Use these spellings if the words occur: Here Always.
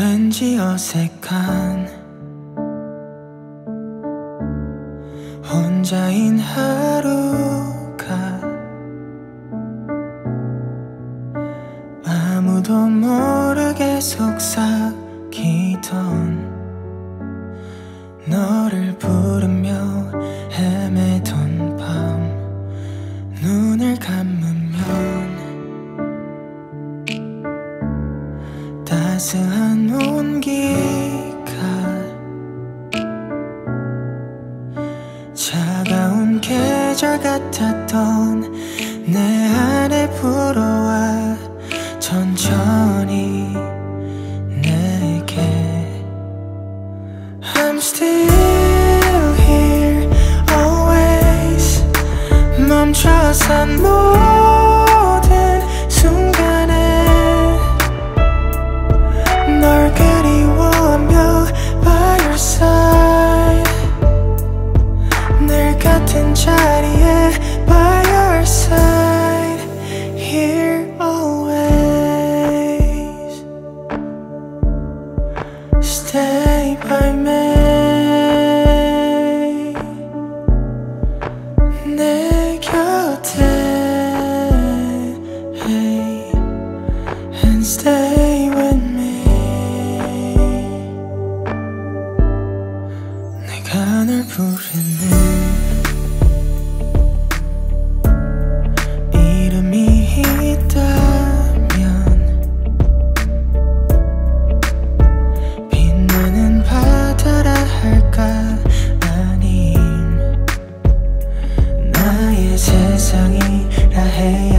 왠지 어색한 혼자인 하루가 아무도 모르게 속삭이던 너를 부르며 헤매던 밤 눈을 감으면 따스한 온기가 차가운 계절 같았던 내 안에 불어와 천천히 내게 I'm still here always. 멈춰 선 모든 순간에 널 그리워하며 by your side. 늘 같은 자리에 by your side. Here always. Stay by me. 내 곁에 hey, and stay with me. 내가 널 부르는 이름이 있다면 빛나는 바다라 할까? 세상이라 해야